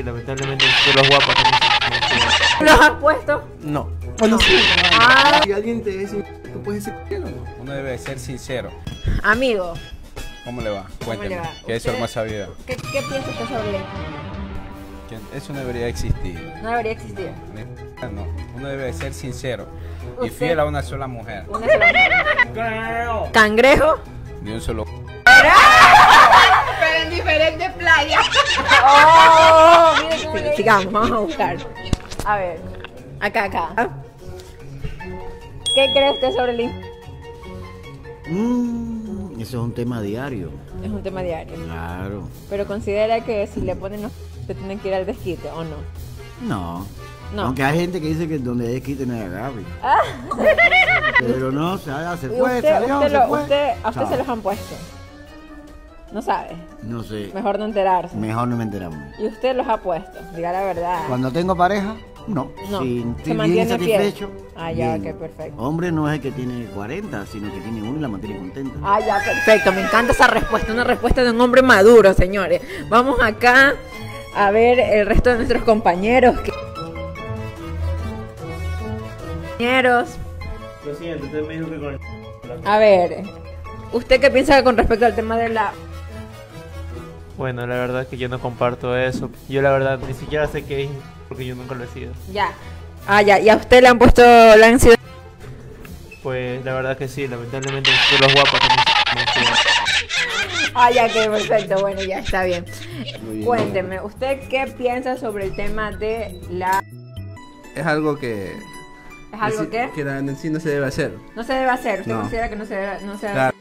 Sí, lamentablemente los guapos no. ¿Los has puesto? No. Bueno, sí. Ah. Si alguien te dice, ¿tú puedes decir que no? Uno debe ser sincero. Amigo, ¿cómo le va? Cuénteme. ¿Qué es su hermosa vida? ¿Qué piensas tú sobre él? Eso no debería existir. No debería existir. No, uno debe ser sincero y fiel a una sola mujer. ¿Una sola mujer? ¿Cangrejo? De un solo. Pero en diferentes playas. Oh, sí, sigamos, vamos a buscar. A ver, acá. ¿Qué crees que sobre el? Eso es un tema diario. Es un tema diario. Claro. Pero considera que si le ponen los... te tienen que ir al desquite, ¿o no? No. Aunque hay gente que dice que donde desquite no hay agave. Ah. Pero no, se fue, salió, se fue. ¿A usted se los han puesto? ¿No sabe? No sé. Mejor no enterarse. Mejor no me enteramos. ¿Y usted los ha puesto? Diga la verdad. Cuando tengo pareja, no. Se mantiene bien fiel. Ah, ya, ok, perfecto. Hombre no es el que tiene 40, sino que tiene uno y la mantiene contenta. Ah, ya, perfecto. Me encanta esa respuesta. Una respuesta de un hombre maduro, señores. Vamos acá a ver el resto de nuestros compañeros. Lo siento, usted me dijo que con el... A ver, ¿usted qué piensa con respecto al tema de la...? Bueno, la verdad es que yo no comparto eso. Yo la verdad ni siquiera sé qué es, porque yo nunca lo he sido. Ya. Ah, ya. ¿Y a usted le han puesto la ansiedad? Pues la verdad que sí, lamentablemente los guapos no. Ah, ya, que perfecto. Bueno, ya está bien. Cuénteme, ¿usted qué piensa sobre el tema de la...? Es algo que... ¿Es algo que en sí no se debe hacer? No se debe hacer. ¿Usted considera que no se debe, hacer?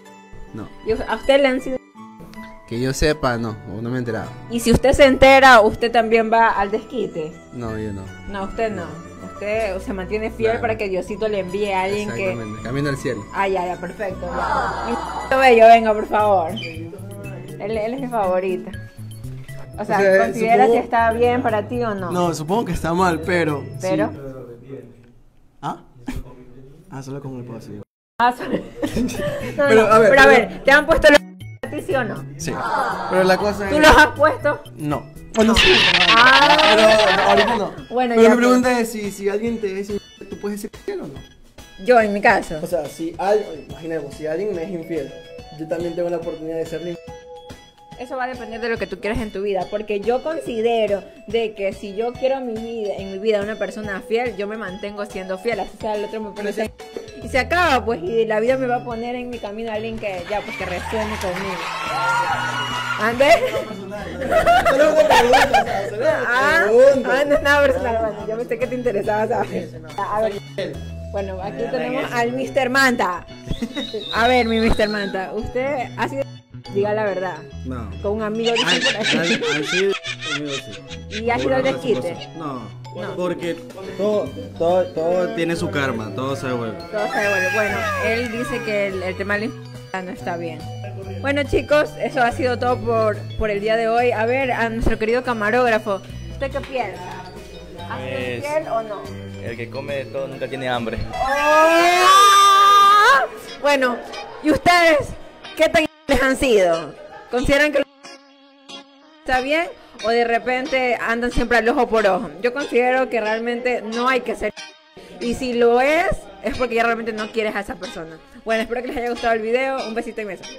No. ¿Y a usted le han sido...? Que yo sepa, no, no me he enterado. ¿Y si usted se entera, usted también va al desquite? No, yo no. No, usted no. Usted se mantiene fiel para que Diosito le envíe a alguien que... Exactamente, camino al cielo. Ah, ya, perfecto. Ya. Bello, venga, por favor. Él es mi favorita. O sea, ¿considera si está bien para ti o no? No, supongo que está mal, pero... ¿Pero? Sí. ¿Ah? Solo con el posible. Pero a ver, ¿te han puesto los...? ¿Sí o no? Sí. Pero la cosa es... ¿Tú los has puesto? No. Bueno, sí. Pero ahorita no. Bueno, pero mi pregunta es si alguien te dice, ¿tú puedes ser infiel o no? Yo, en mi caso. O sea, si alguien, imaginemos, si alguien me es infiel, yo también tengo la oportunidad de ser infiel. Eso va a depender de lo que tú quieras en tu vida, porque yo considero de que si yo quiero en mi vida una persona fiel, yo me mantengo siendo fiel, así sea el otro me pone y se acaba, pues, y la vida me va a poner en mi camino a alguien que ya, pues, que resuene conmigo. ¿Andrés? No es nada personal, yo pensé que te interesaba, ¿sabes? A ver, bueno, aquí tenemos al Mr. Manta. A ver, mi Mr. Manta, usted ha sido... Diga la verdad. No. Con un amigo dicen por así. ¿Y ha sido el desquite? No. Porque todo tiene su karma, todo se devuelve. Bueno, él dice que el tema de la no está bien. Bueno, chicos, eso ha sido todo por el día de hoy. A ver, a nuestro querido camarógrafo, ¿usted qué piensa? ¿Ha sido fiel o no? El que come de todo nunca tiene hambre. ¡Oh! Bueno, ¿y ustedes qué tan les han sido? ¿Consideran que está bien o de repente andan siempre al ojo por ojo? Yo considero que realmente no hay que ser, y si lo es porque ya realmente no quieres a esa persona. Bueno, espero que les haya gustado el video. Un besito inmenso.